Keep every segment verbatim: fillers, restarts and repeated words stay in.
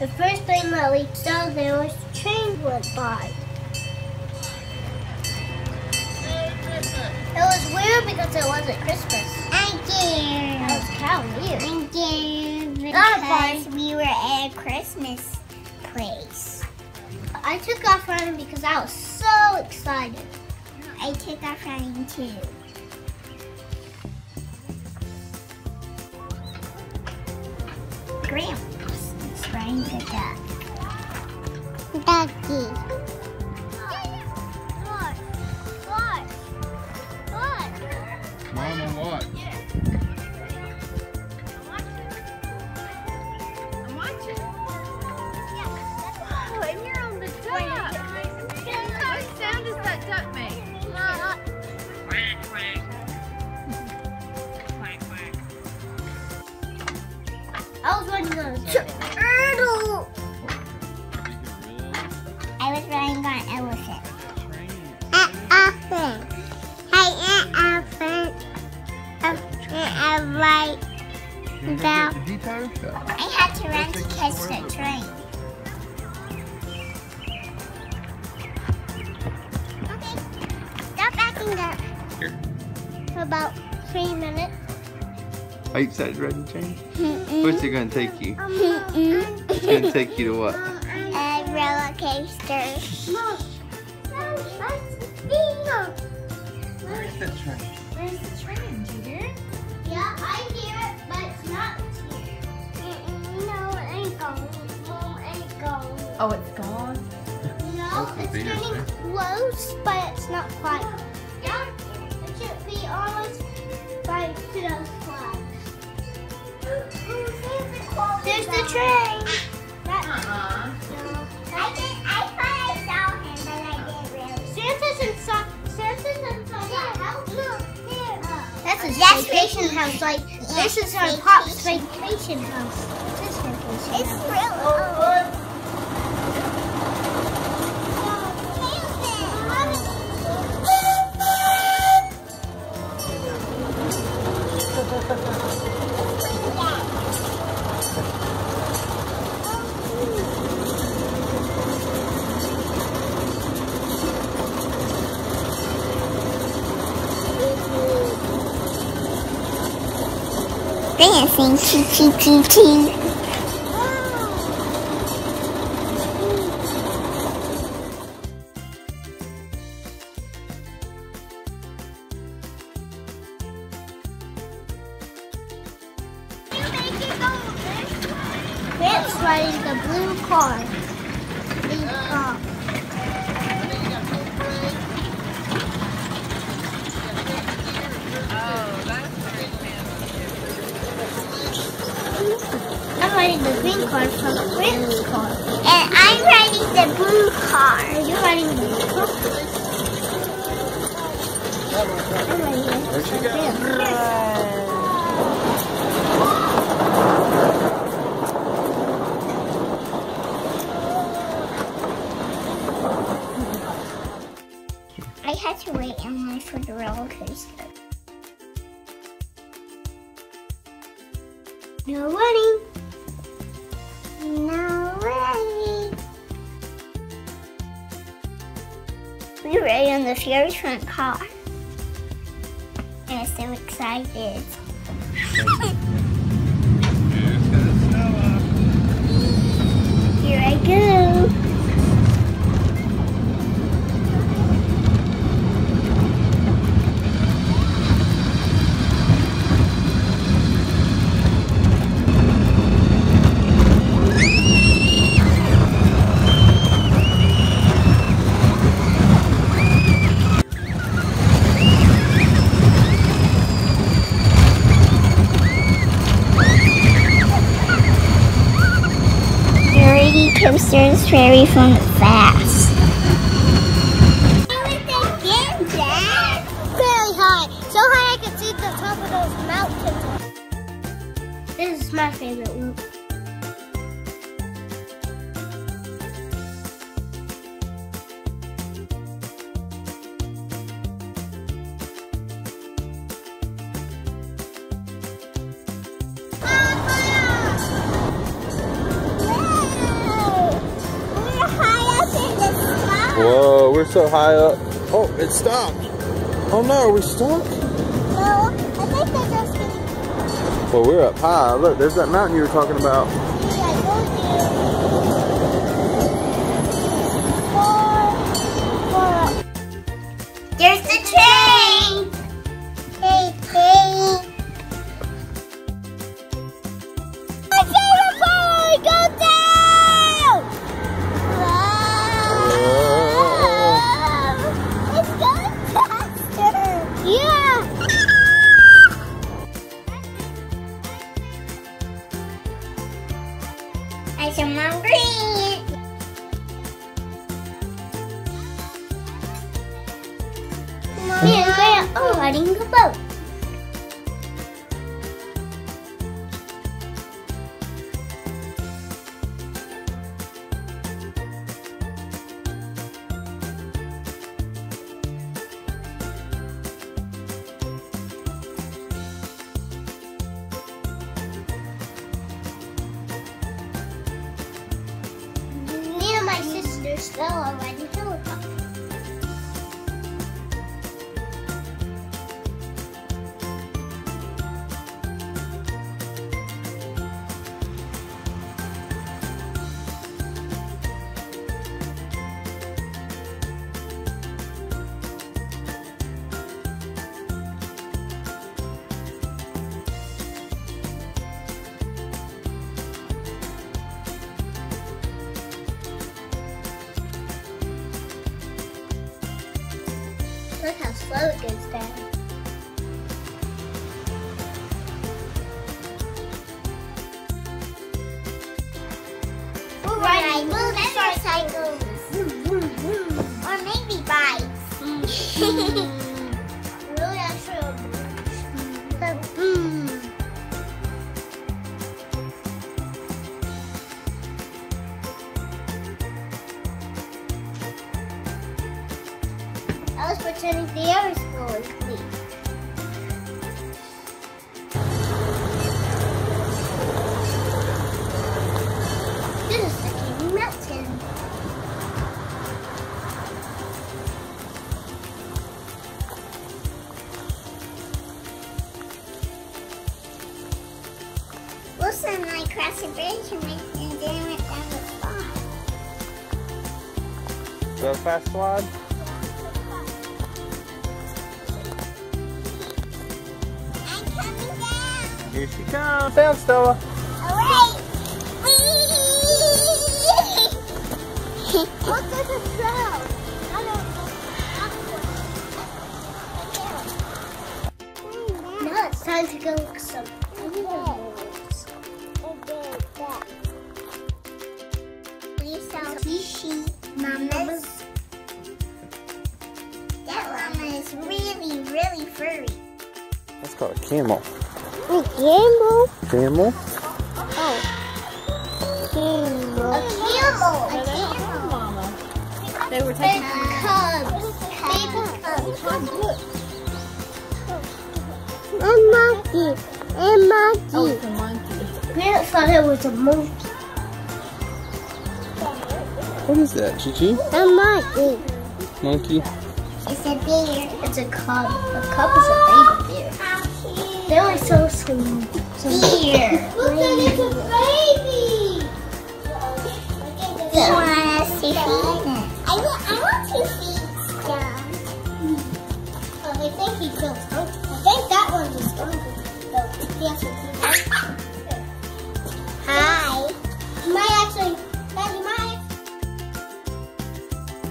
The first thing Lily saw there was a train went by. It was weird because it wasn't Christmas. Thank you. That was kind of weird. Thank you. Because we were at a Christmas place. I took off running because I was so excited. I took off running too. Grandpa's trying to duck. Ducky. Watch. Watch. Watch. Mama, watch. I'm watching. I'm watching. Oh, and you're on the duck. What sound does that duck make? Quack, quack. I was running on a turtle. I was running on an elephant. An elephant. Hey, an elephant. I like about. I had to run to catch the train. Okay, stop backing up. Here. For about three minutes. Are you excited to ride the train? Mm-mm. Where's it going to take you? Mm-mm. It's going to take you to what? A roller coaster. Mom, where's the train? Where's the train? Do you hear it? Yeah, I hear it, but it's not here. Mm-mm. No, it ain't gone. Mom, it ain't gone. Oh, it's gone? No, it's getting close, but it's not quite. Yeah, it should be almost right to those flags. There's the train. Uh-uh. No. I did. I thought I saw him, but I didn't really. Santa's inside. Santa's inside that house. Look, there. Uh, that's his that's vacation vacation house. Like yeah. This is our pop's vacation house. This is vacation house. It's real. Oh, dancing, chee chee chee chee. Grant's riding the blue car. Blue car. Oh, that's I'm riding the green car from the Grant's car. And I'm riding the blue car. And you're riding the blue car. I'm riding the blue car. I had to wait in line for the roller coaster. No running. No running. We were in the Fury Trunk car. And I'm so excited. Here I go. Coasters very fun fast. How did they get that? Very high. So high I could see the top of those mountains. This is my favorite one. Ah, fire! Yeah. Whoa, we're so high up. Oh, it stopped. Oh no, are we stuck? No, I think they're just getting... Well, we're up high. Look, there's that mountain you were talking about. Yeah, I told you. Four, four. There's the train! Hey, hey. I can't go down! I saw Mom Green. Mommy and Grandma are riding the boat. My sister Stella riding a helicopter. Look how slow it goes down. We're riding motorcycles. Or maybe bikes. Really not true. I was pretending the air school is clean. This is the King Mountain. Wilson and I crossed the bridge and then went down the slide. The fast slide? Here she comes, down Stella. Alright. What does it sound? I don't know. Now it's time to go look some animals. We saw fishy llamas. That llama is really, really furry. That's called a camel. A camel? Camel? Oh. Camel. A camel. A camel. They were taking cubs. Baby cubs. A monkey. A monkey. Oh, it's a monkey. Grant thought it was a monkey. What is that, Gigi? A monkey. Monkey? It's a bear. It's a cub. A cub is a baby bear. They were so sweet. So here. Look at it, it's a baby. This one has two feet. I want, I want two feet. Yeah. Oh, I think he built something. I think that one is going to build. Hi. You might actually, Daddy might.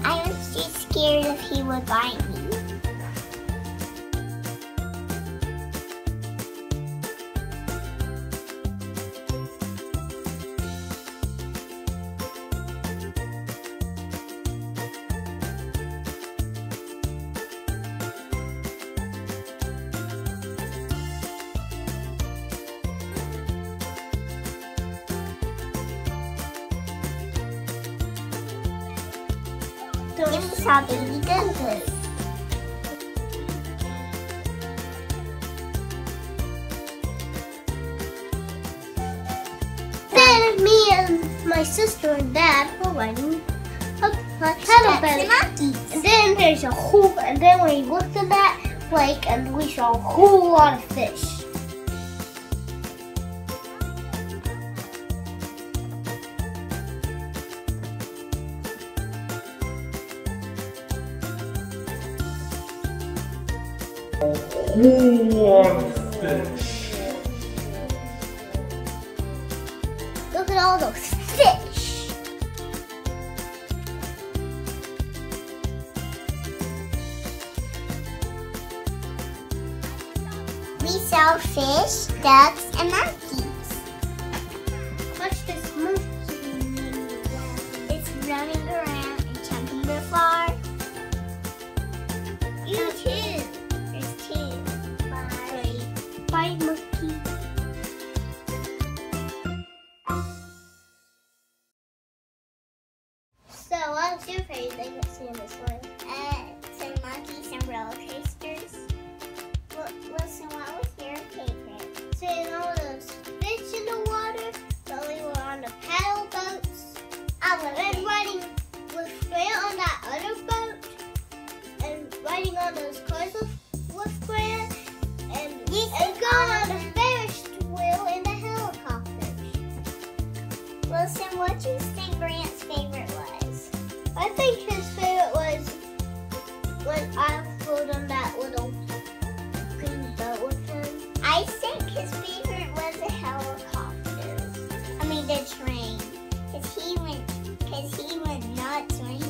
I was too scared if he would bite me. This is how baby does this. Then me and my sister and dad were riding up. much that eats. And then there's a whole, and then we looked at that lake and we saw a whole lot of fish. A whole lot of fish. Look at all those fish. We saw fish, ducks, and monkeys. Watch this monkey. It's running around and jumping real far. You too. Bye, monkey. So, what's your favorite thing that's in this one? Uh, some monkeys and roller coasters. Well, listen, what was your favorite? Seeing all those fish in the water, but we were on the paddle boats. I love it. And riding with Grant on that other boat, and riding on those cars with, with Grant. And we and going on the Ferris wheel in the helicopter. Wilson, what do you think Grant's favorite was? I think his favorite was when I pulled on that little green boat with him. I think his favorite was the helicopter. I mean the train, because he went, because he went nuts when he.